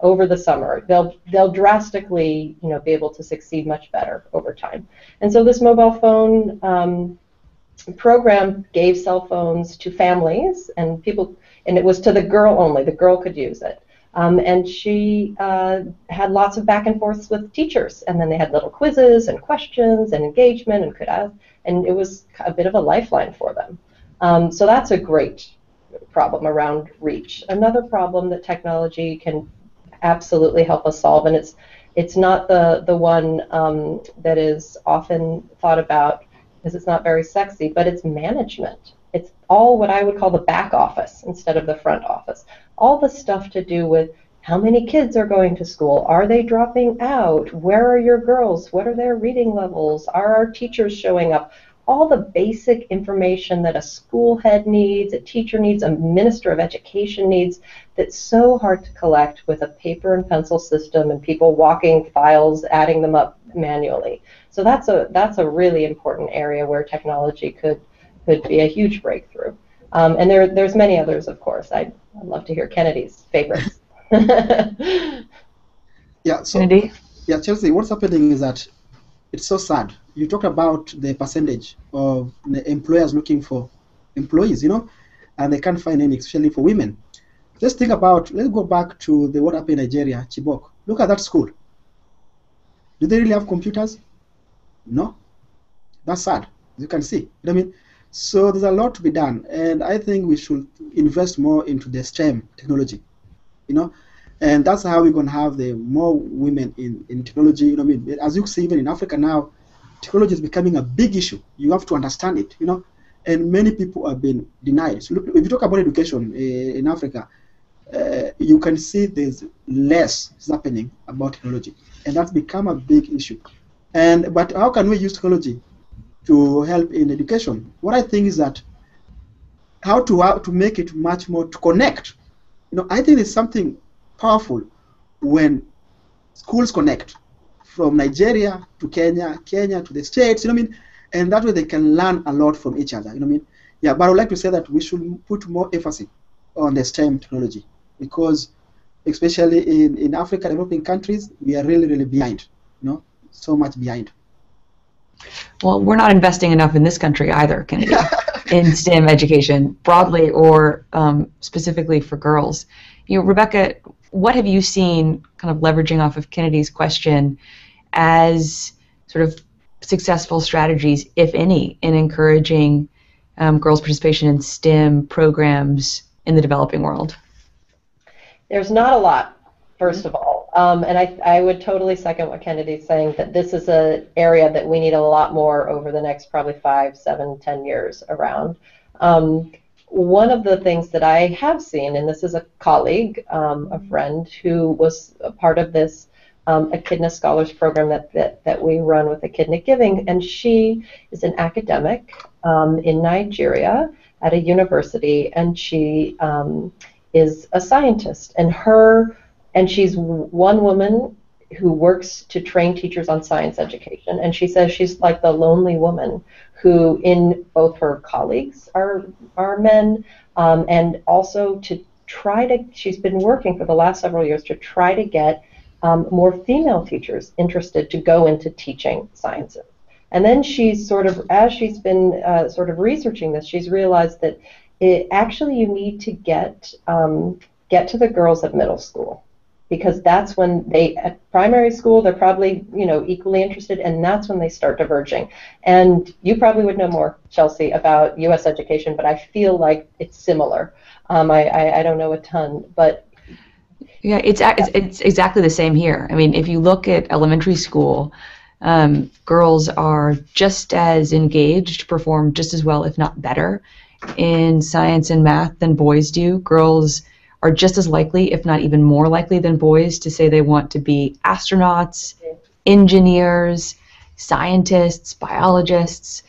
over the summer, they'll they'll drastically, you know, be able to succeed much better over time. And so this mobile phone um, program gave cell phones to families and people, and it was to the girl only. The girl could use it. Um, and she uh, had lots of back and forths with teachers, and then they had little quizzes and questions and engagement and could ask, and it was a bit of a lifeline for them. Um, so that's a great problem around reach. Another problem that technology can absolutely help us solve, and it's it's not the the one um, that is often thought about because it's not very sexy, but it's management. It's all what I would call the back office instead of the front office. All the stuff to do with how many kids are going to school? Are they dropping out? Where are your girls? What are their reading levels? Are our teachers showing up? All the basic information that a school head needs, a teacher needs, a minister of education needs, that's so hard to collect with a paper and pencil system and people walking files, adding them up manually. So that's a, that's a really important area where technology could, could be a huge breakthrough. Um, and there, there's many others, of course. I'd, I'd love to hear Kennedy's favorites. Yeah, so, Kennedy? Yeah, Chelsea, what's happening is that it's so sad. You talk about the percentage of the employers looking for employees, you know, and they can't find any, especially for women. Just think about, let's go back to the what happened in Nigeria, Chibok. Look at that school. Do they really have computers? No. That's sad. You can see. You know what I mean? So there's a lot to be done, and I think we should invest more into the STEM technology, you know, and that's how we're going to have the more women in, in technology, you know what I mean? As you see, even in Africa now, technology is becoming a big issue. You have to understand it, you know, and many people have been denied. So look, if you talk about education uh, in Africa, uh, you can see there's less happening about technology, and that's become a big issue. And but how can we use technology to help in education? What I think is that how to how to make it much more to connect. You know, I think it's something powerful when schools connect from Nigeria to Kenya, Kenya to the States. You know what I mean? And that way they can learn a lot from each other. You know what I mean? Yeah, but I would like to say that we should put more emphasis on the STEM technology because, especially in in Africa, developing countries, we are really really behind. You know, so much behind. Well, we're not investing enough in this country either, Kennedy, in STEM education broadly or um, specifically for girls. You know, Rebecca, what have you seen, kind of leveraging off of Kennedy's question, as sort of successful strategies, if any, in encouraging um, girls' participation in STEM programs in the developing world? There's not a lot, first of all. Um, and I, I would totally second what Kennedy's saying, that this is an area that we need a lot more over the next probably five, seven, ten years around. Um, one of the things that I have seen, and this is a colleague, um, a friend, who was a part of this um, Echidna Scholars program that, that, that we run with Echidna Giving, and she is an academic um, in Nigeria at a university, and she um, is a scientist, and her... And she's one woman who works to train teachers on science education. And she says she's like the lonely woman who, in both her colleagues are, are men, um, and also to try to, she's been working for the last several years to try to get um, more female teachers interested to go into teaching sciences. And then she's sort of, as she's been uh, sort of researching this, she's realized that it, actually you need to get, um, get to the girls at middle school. Because that's when they, at primary school, they're probably, you know, equally interested, and that's when they start diverging. And you probably would know more, Chelsea, about U S education, but I feel like it's similar. Um, I, I, I don't know a ton, but... Yeah, it's, it's, it's exactly the same here. I mean, if you look at elementary school, um, girls are just as engaged, perform just as well, if not better, in science and math than boys do. Girls are just as likely, if not even more likely than boys, to say they want to be astronauts, engineers, scientists, biologists.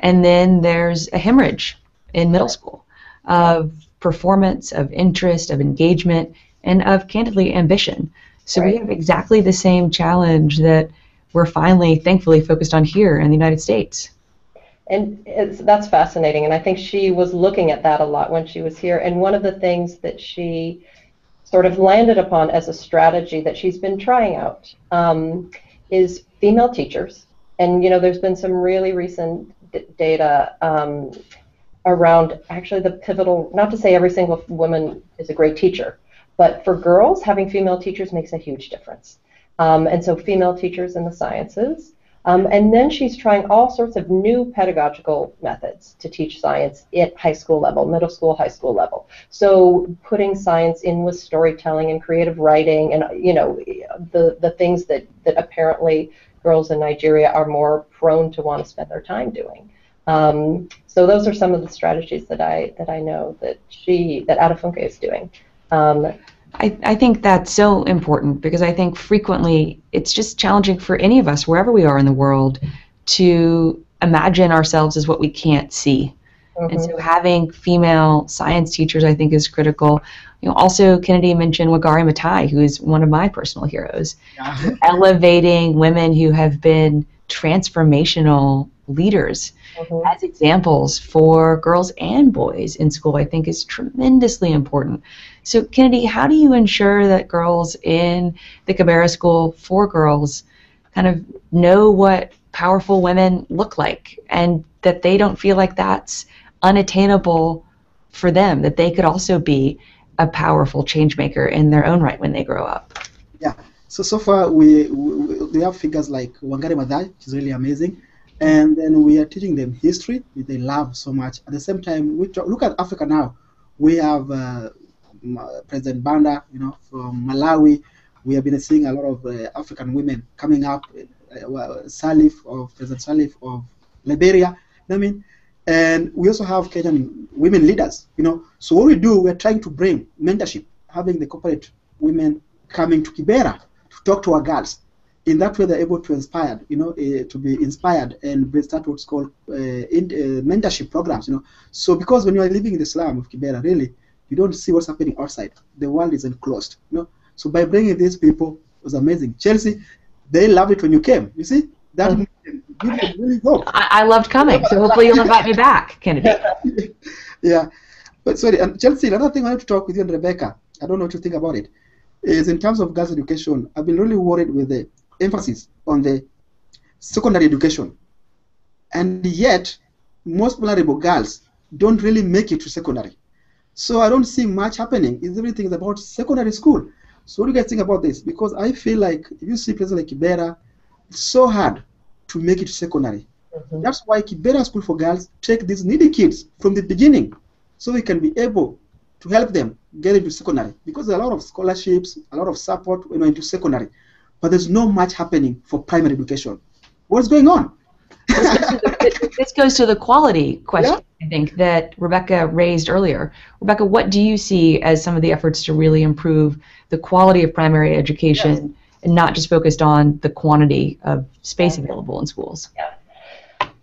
And then there's a hemorrhage in middle school of performance, of interest, of engagement, and of, candidly, ambition. So right. We have exactly the same challenge that we're finally, thankfully, focused on here in the United States. And it's, that's fascinating, and I think she was looking at that a lot when she was here. And one of the things that she sort of landed upon as a strategy that she's been trying out um, is female teachers. And, you know, there's been some really recent d data um, around actually the pivotal, not to say every single woman is a great teacher, but for girls, having female teachers makes a huge difference. Um, and so female teachers in the sciences, Um, and then she's trying all sorts of new pedagogical methods to teach science at high school level, middle school, high school level. So putting science in with storytelling and creative writing and, you know, the, the things that, that apparently girls in Nigeria are more prone to want to spend their time doing. Um, so those are some of the strategies that I, that I know that she, that Ada Funke is doing. Um, I, I think that's so important because I think frequently it's just challenging for any of us, wherever we are in the world, to imagine ourselves as what we can't see. Mm-hmm. And so having female science teachers, I think, is critical. You know, also, Kennedy mentioned Wangari Maathai, who is one of my personal heroes. Yeah. Elevating women who have been transformational leaders mm-hmm. as examples for girls and boys in school, I think, is tremendously important. So, Kennedy, how do you ensure that girls in the Kibera School for Girls kind of know what powerful women look like and that they don't feel like that's unattainable for them, that they could also be a powerful change maker in their own right when they grow up? Yeah. So, so far, we, we, we have figures like Wangari Maathai, which is really amazing. And then we are teaching them history, which they love so much. At the same time, we talk, look at Africa now. We have uh, President Banda, you know, from Malawi. We have been seeing a lot of uh, African women coming up. Uh, well, Salif, of President Salif of Liberia. You know what I mean, and we also have Kenyan women leaders. You know, so what we do, we are trying to bring mentorship, having the corporate women coming to Kibera to talk to our girls. In that way, they're able to inspire, you know, uh, to be inspired and start what's called uh, in, uh, mentorship programs, you know. So because when you are living in the slum of Kibera, really, you don't see what's happening outside. The world is enclosed, you know. So by bringing these people, it was amazing. Chelsea, they loved it when you came. You see, that mm-hmm. gave them really hope. I, I loved coming, so hopefully you'll invite me back, Kennedy. Yeah, but sorry, and Chelsea, another thing I have to talk with you and Rebecca. I don't know what you think about it. Is in terms of girls' education, I've been really worried with the emphasis on the secondary education, and yet most vulnerable girls don't really make it to secondary. So I don't see much happening. Everything is about secondary school. So what do you guys think about this? Because I feel like if you see places like Kibera, it's so hard to make it to secondary. Mm-hmm. That's why Kibera School for Girls take these needy kids from the beginning, so we can be able to help them get into secondary. Because there are a lot of scholarships, a lot of support when we're into secondary. But there's not much happening for primary education. What's going on? This goes to the, this goes to the quality question, yeah. I think, that Rebecca raised earlier. Rebecca, what do you see as some of the efforts to really improve the quality of primary education yes. and not just focused on the quantity of space available in schools? Yeah.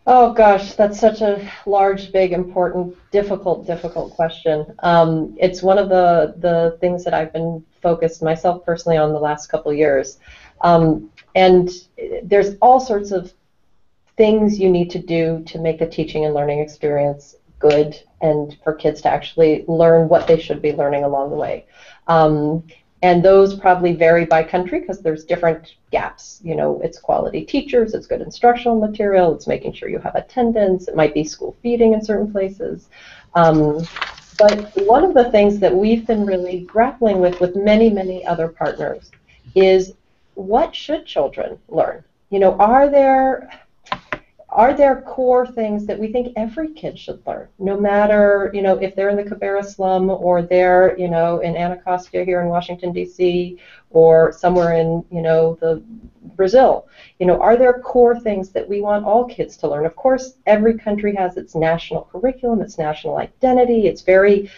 Oh, gosh, that's such a large, big, important, difficult, difficult question. Um, it's one of the, the things that I've been focused myself personally on the last couple of years. Um, and there's all sorts of things you need to do to make the teaching and learning experience good and for kids to actually learn what they should be learning along the way. Um, and those probably vary by country because there's different gaps. You know, it's quality teachers, it's good instructional material, it's making sure you have attendance, it might be school feeding in certain places. Um, but one of the things that we've been really grappling with with many, many other partners is what should children learn? You know, are there... Are there core things that we think every kid should learn, no matter, you know, if they're in the Kibera slum or they're, you know, in Anacostia here in Washington, D C, or somewhere in, you know, the Brazil? You know, are there core things that we want all kids to learn? Of course, every country has its national curriculum, its national identity. It's very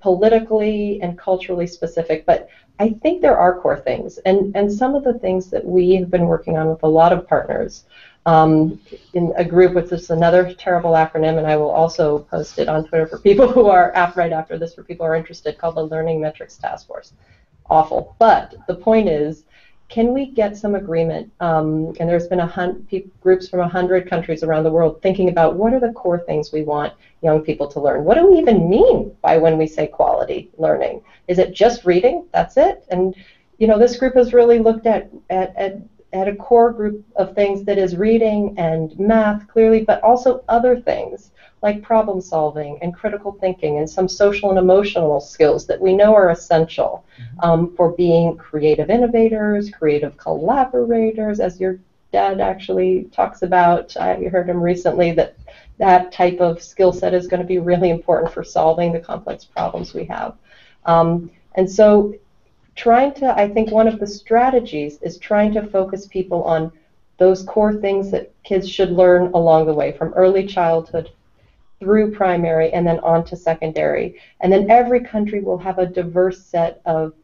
politically and culturally specific, but I think there are core things. And, and some of the things that we have been working on with a lot of partners Um, in a group with this another terrible acronym, and I will also post it on Twitter for people who are after, right after this for people who are interested, called the Learning Metrics Task Force. Awful. But the point is, can we get some agreement? Um, and there's been a hun groups from a hundred countries around the world thinking about what are the core things we want young people to learn. What do we even mean by when we say quality learning? Is it just reading? That's it? And you know, this group has really looked at at, at at a core group of things that is reading and math, clearly, but also other things like problem solving and critical thinking and some social and emotional skills that we know are essential um, for being creative innovators, creative collaborators, as your dad actually talks about, uh, you heard him recently, that that type of skill set is going to be really important for solving the complex problems we have. Um, and so trying to, I think one of the strategies is trying to focus people on those core things that kids should learn along the way, from early childhood through primary and then on to secondary. And then every country will have a diverse set of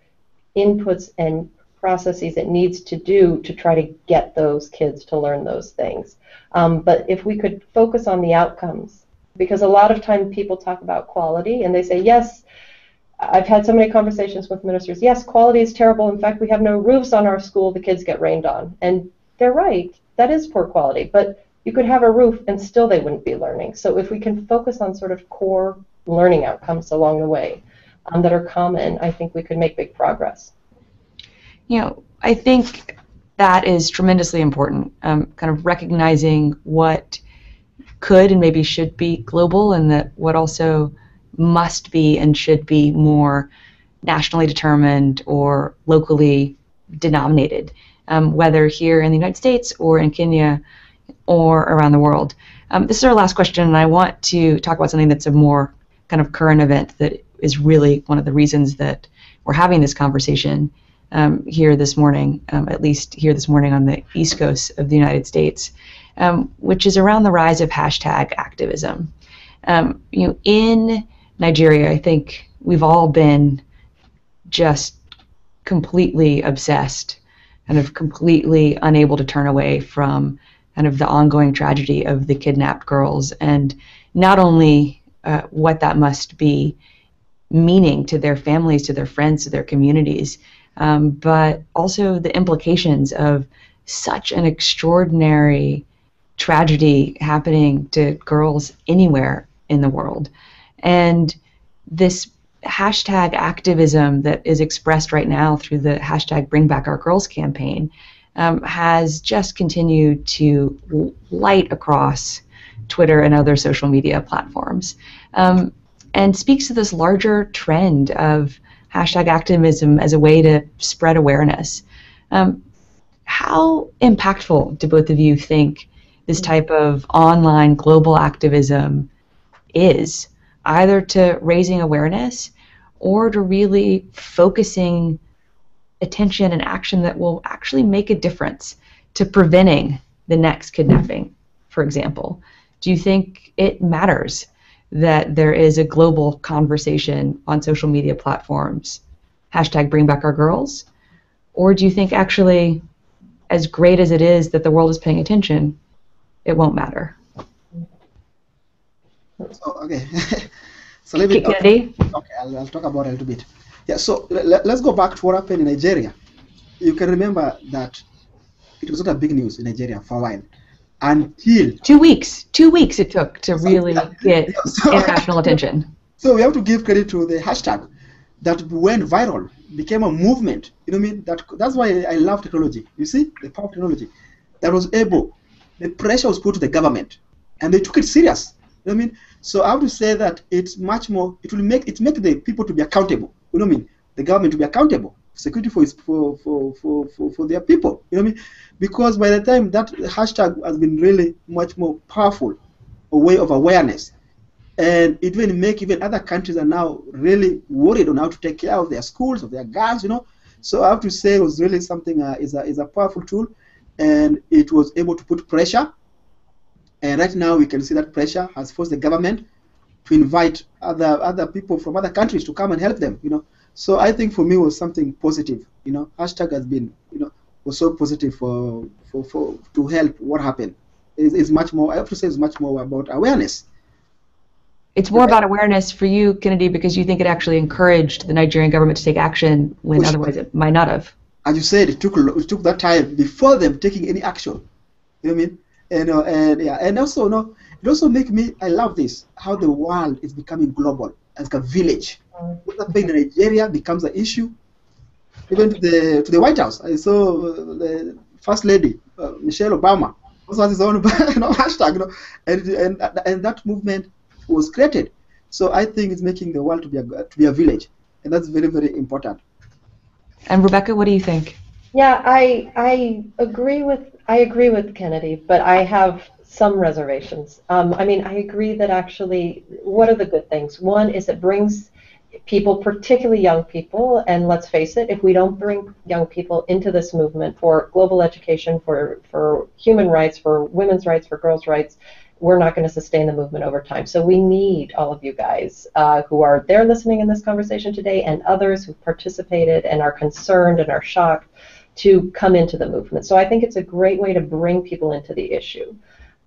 inputs and processes it needs to do to try to get those kids to learn those things. Um, but if we could focus on the outcomes, because a lot of time people talk about quality and they say, yes, I've had so many conversations with ministers, yes, quality is terrible. In fact, we have no roofs on our school, the kids get rained on. And they're right, that is poor quality, but you could have a roof and still they wouldn't be learning. So if we can focus on sort of core learning outcomes along the way um, that are common, I think we could make big progress. You know, I think that is tremendously important, um, kind of recognizing what could and maybe should be global and that what also must be and should be more nationally determined or locally denominated, um, whether here in the United States or in Kenya or around the world. Um, this is our last question, and I want to talk about something that's a more kind of current event that is really one of the reasons that we're having this conversation Um, here this morning, um, at least here this morning on the East Coast of the United States, um, which is around the rise of hashtag activism. Um, you know, in Nigeria, I think we've all been just completely obsessed, kind of completely unable to turn away from kind of the ongoing tragedy of the kidnapped girls, and not only uh, what that must be meaning to their families, to their friends, to their communities, Um, but also the implications of such an extraordinary tragedy happening to girls anywhere in the world. And this hashtag activism that is expressed right now through the hashtag Bring Back Our Girls campaign um, has just continued to light across Twitter and other social media platforms um, and speaks to this larger trend of hashtag activism as a way to spread awareness. Um, how impactful do both of you think this type of online global activism is, either to raising awareness or to really focusing attention and action that will actually make a difference to preventing the next kidnapping, for example? Do you think it matters that there is a global conversation on social media platforms, hashtag Bring Back Our Girls? Or do you think actually, as great as it is that the world is paying attention, it won't matter? Oh, okay. So let me, okay, okay I'll, I'll talk about it a little bit. Yeah, so let, let's go back to what happened in Nigeria. You can remember that it was not a big news in Nigeria for a while. Until two weeks, two weeks it took to really get so, international attention. So we have to give credit to the hashtag that went viral, became a movement. You know what I mean? That that's why I love technology. You see, the power of technology that was able, the pressure was put to the government, and they took it serious. You know what I mean? So I have to say that it's much more. It will make it make the people to be accountable. You know what I mean? The government to be accountable. Security for, for, for, for, for their people, you know what I mean? Because by the time that hashtag has been really much more powerful, a way of awareness, and it will make even other countries are now really worried on how to take care of their schools, of their girls, you know. So I have to say it was really something, uh, is, a, is a powerful tool, and it was able to put pressure, and right now we can see that pressure has forced the government to invite other, other people from other countries to come and help them, you know. So I think for me it was something positive, you know. Hashtag has been, you know, was so positive for, for, for to help what happened. It's, it's much more. I have to say, it's much more about awareness. It's more about awareness for you, Kennedy, because you think it actually encouraged the Nigerian government to take action when Which, otherwise it might not have. As you said, it took it took that time before them taking any action. You know what I mean? And uh, and yeah, and also you know, it also make me. I love this how the world is becoming global as a village. What happened in Nigeria becomes an issue, even to the to the White House. I saw the First Lady uh, Michelle Obama also has his own you know, hashtag, you know, and and and that movement was created. So I think it's making the world to be a to be a village, and that's very very important. And Rebecca, what do you think? Yeah, I I agree with I agree with Kennedy, but I have some reservations. Um, I mean, I agree that actually, what are the good things? One is it brings people, particularly young people, and let's face it, if we don't bring young people into this movement for global education, for, for human rights, for women's rights, for girls' rights, we're not going to sustain the movement over time. So we need all of you guys uh, who are there listening in this conversation today and others who participated and are concerned and are shocked to come into the movement. So I think it's a great way to bring people into the issue.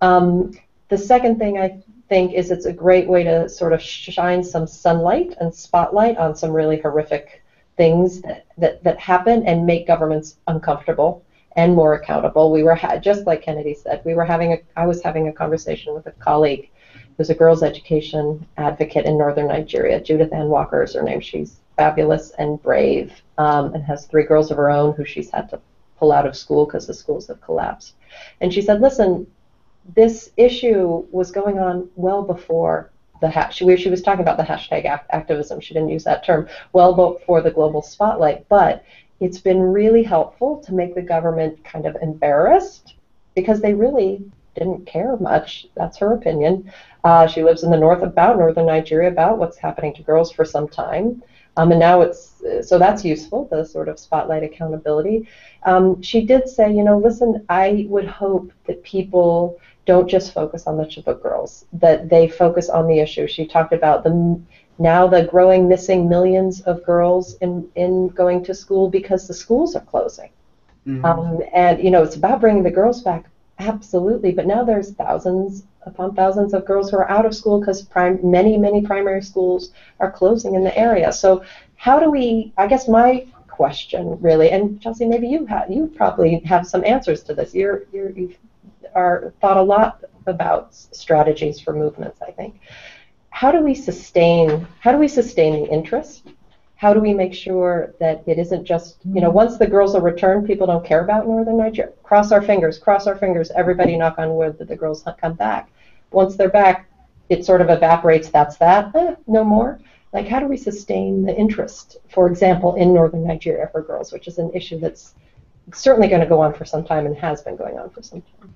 Um, the second thing I think is it's a great way to sort of shine some sunlight and spotlight on some really horrific things that, that, that happen and make governments uncomfortable and more accountable. We were, ha just like Kennedy said, we were having a, I was having a conversation with a colleague who's a girls' education advocate in northern Nigeria. Judith Ann Walker is her name. She's fabulous and brave um, and has three girls of her own who she's had to pull out of school because the schools have collapsed. And she said, listen, this issue was going on well before the hash. She, she was talking about the hashtag act activism. She didn't use that term. Well before the global spotlight, but it's been really helpful to make the government kind of embarrassed because they really didn't care much. That's her opinion. Uh, she lives in the north about, northern Nigeria, about what's happening to girls for some time. Um, and now it's, so that's useful, the sort of spotlight accountability. Um, she did say, you know, listen, I would hope that people don't just focus on the Chibok girls, that they focus on the issue. She talked about the now the growing missing millions of girls in, in going to school because the schools are closing. Mm-hmm. um, and, you know, it's about bringing the girls back, absolutely, but now there's thousands upon thousands of girls who are out of school because prime, many, many primary schools are closing in the area. So how do we, I guess my question really, and Chelsea, maybe you, ha you probably have some answers to this. You're, you're, you've are, thought a lot about strategies for movements, I think. How do we sustain, how do we sustain the interest? How do we make sure that it isn't just, you know, once the girls are returned, people don't care about northern Nigeria? Cross our fingers, cross our fingers, everybody knock on wood that the girls come back. Once they're back, it sort of evaporates, that's that, eh, no more. Like, how do we sustain the interest, for example, in northern Nigeria for girls, which is an issue that's certainly going to go on for some time and has been going on for some time?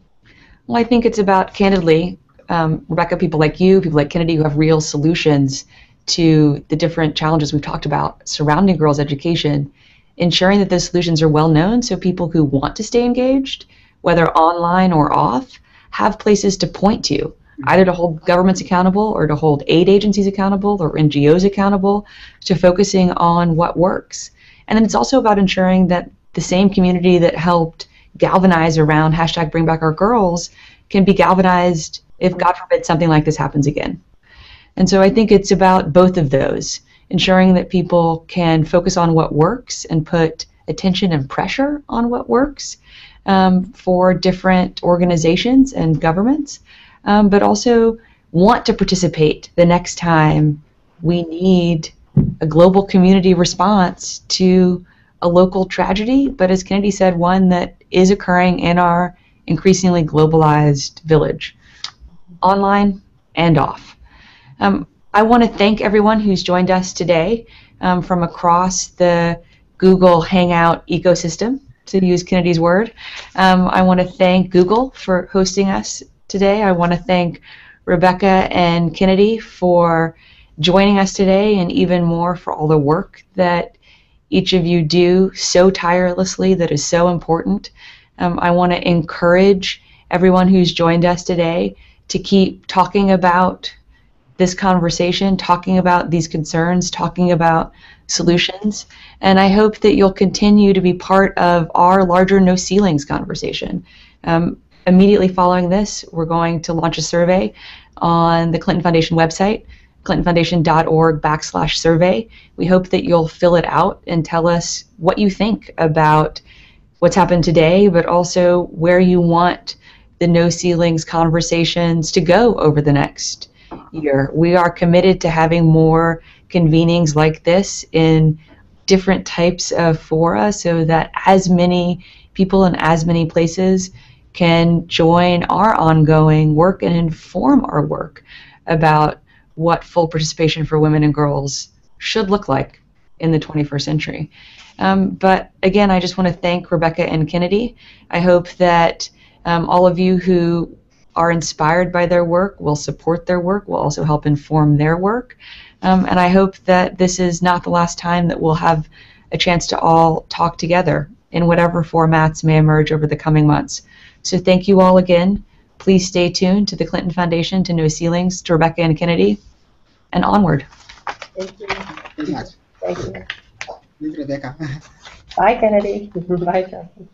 Well, I think it's about, candidly, Um, Rebecca, people like you, people like Kennedy who have real solutions to the different challenges we've talked about surrounding girls' education, ensuring that those solutions are well known so people who want to stay engaged, whether online or off, have places to point to, either to hold governments accountable or to hold aid agencies accountable or N G Os accountable to focusing on what works. And then it's also about ensuring that the same community that helped galvanize around hashtag Bring Back Our Girls can be galvanized if, God forbid, something like this happens again. And so I think it's about both of those, ensuring that people can focus on what works and put attention and pressure on what works um, for different organizations and governments, um, but also want to participate the next time we need a global community response to a local tragedy, but as Kennedy said, one that is occurring in our increasingly globalized village, online and off. Um, I want to thank everyone who's joined us today um, from across the Google Hangout ecosystem, to use Kennedy's word. Um, I want to thank Google for hosting us today. I want to thank Rebecca and Kennedy for joining us today, and even more for all the work that each of you do so tirelessly that is so important. Um, I want to encourage everyone who's joined us today to keep talking about this conversation, talking about these concerns, talking about solutions. And I hope that you'll continue to be part of our larger No Ceilings conversation. Um, immediately following this, we're going to launch a survey on the Clinton Foundation website, clintonfoundation.org backslash survey. We hope that you'll fill it out and tell us what you think about what's happened today, but also where you want the No Ceilings conversations to go over the next year. We are committed to having more convenings like this in different types of fora so that as many people in as many places can join our ongoing work and inform our work about what full participation for women and girls should look like in the twenty-first century. Um, but again, I just want to thank Rebecca and Kennedy. I hope that Um, all of you who are inspired by their work will support their work, will also help inform their work. Um, and I hope that this is not the last time that we'll have a chance to all talk together in whatever formats may emerge over the coming months. So thank you all again. Please stay tuned to the Clinton Foundation, to No Ceilings, to Rebecca and Kennedy, and onward. Thank you. Thank you. Thank you. Thank you, Rebecca. Bye, Kennedy. Bye, Chelsea.